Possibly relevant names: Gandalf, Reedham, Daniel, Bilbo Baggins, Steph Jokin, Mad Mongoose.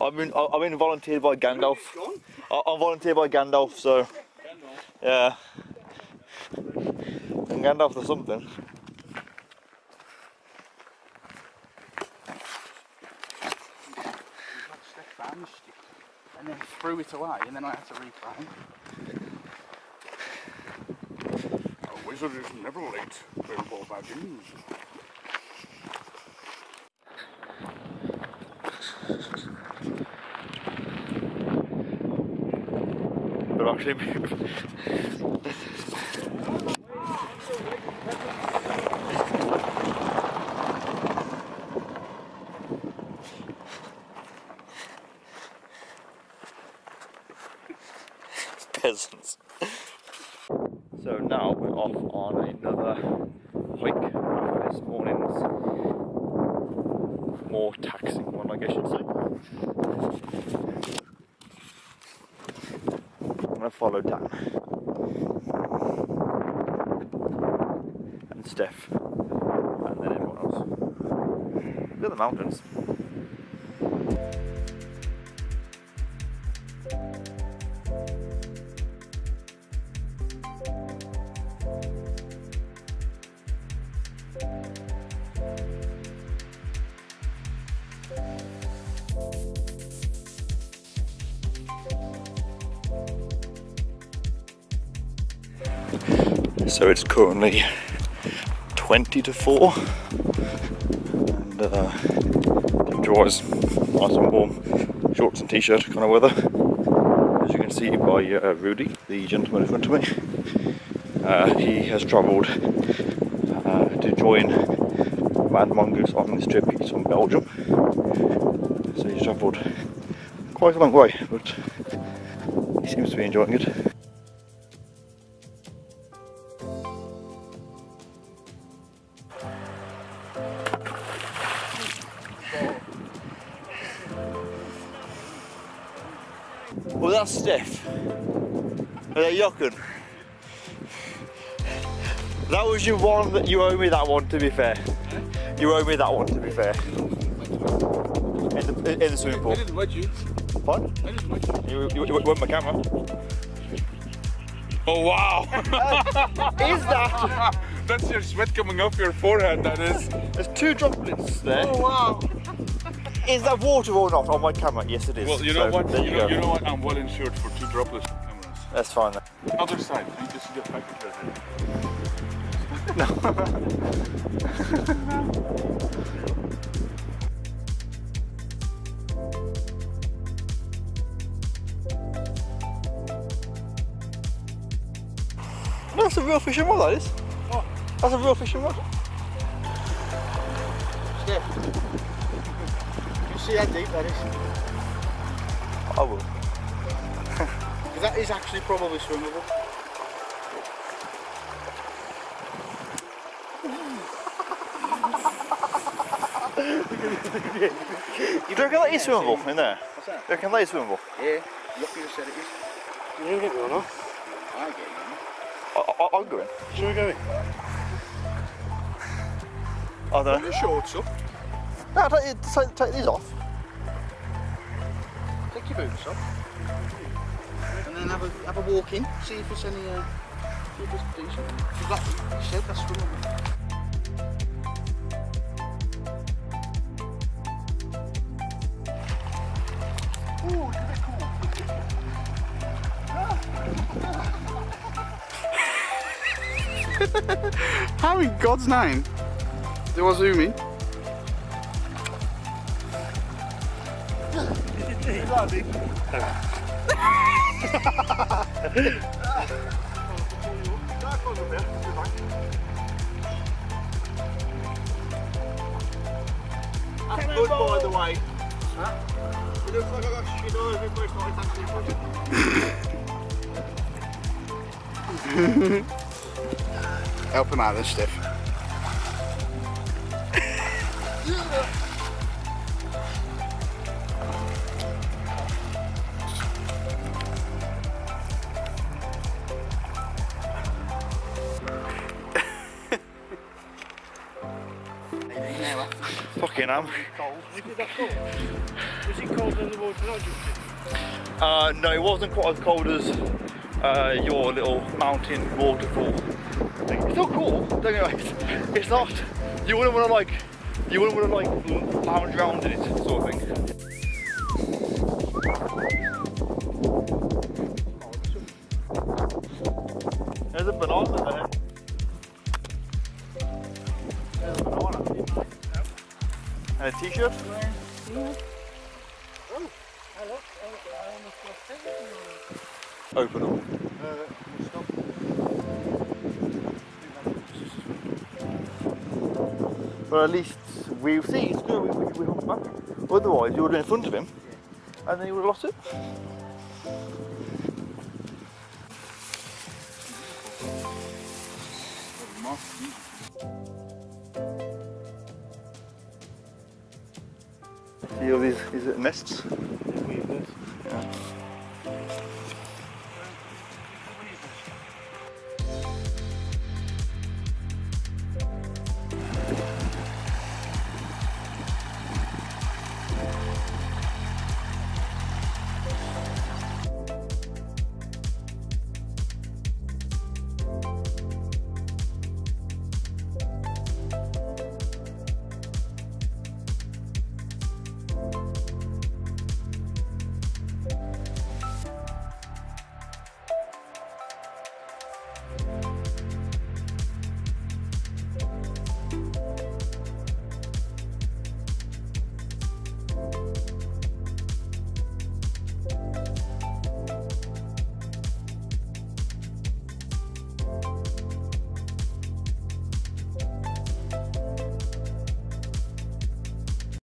I've been volunteered by Gandalf. I'm volunteered by Gandalf, so yeah. I'm Gandalf or something. And then threw it away, and then I had to reclaim. A wizard is never late, Bilbo Baggins. They're actually moving. Peasants. So now we're off on another hike for this morning's more taxing one, I guess you'd say. I'm gonna follow Dan and Steph and then everyone else. Look at the mountains. So it's currently 20 to 4, and temperature-wise, nice and warm, shorts and t-shirt kind of weather. As you can see by Rudy, the gentleman in front of me, he has travelled to join Mad Mongoose on this trip. He's from Belgium, so he's travelled quite a long way, but he seems to be enjoying it. Well, that's Steph. Jokin. That was your one that you owe me, that one, to be fair. You owe me that one, to be fair. In the swimming pool. I didn't wet you. What? I didn't wet you. You wet my camera. Oh, wow. Is that? That's your sweat coming off your forehead, that is. There's two droplets there. Oh, wow. Is that water or not on my camera? Yes, it is. Well, you know what? You know what? I'm well insured for two droplets on cameras. That's fine. Then. Other side. You just get back into it. No. That's a real fishing rod, that is. What? That's a real fishing rod. Steph. See how deep that is? I will. Because that is actually probably swimmable. You don't think that is swimmable in there? What's that? You reckon that is swimmable? Yeah, Jokin just said it is. You don't get me or not? I get you. I'll go in. Shall we go in? I don't know. Put your shorts up. No, take these off. Take your boots off. And then have a walk in, see if there's any, see if there's decent. Because like you said, that's swimmable. How in God's name do I zoom in? That's good, by the way. It looks like I got shit all over my side, actually. Help him out, this Steph. Fucking am. Was it colder than the water I jumped in? No, it wasn't quite as cold as your little mountain waterfall thing. It's not cool, don't get me wrong. It's not. You wouldn't want to like. You wouldn't want to like lounge around in it, sort of thing. There's a banana there. There's a banana. And a t-shirt? Yeah. Oh, I almost lost everything. Open up. Stop. Well, at least we've seen. It's good we hung back. Otherwise, you would have been in front of him, yeah, and then you would have lost it. See all these nests? Yeah.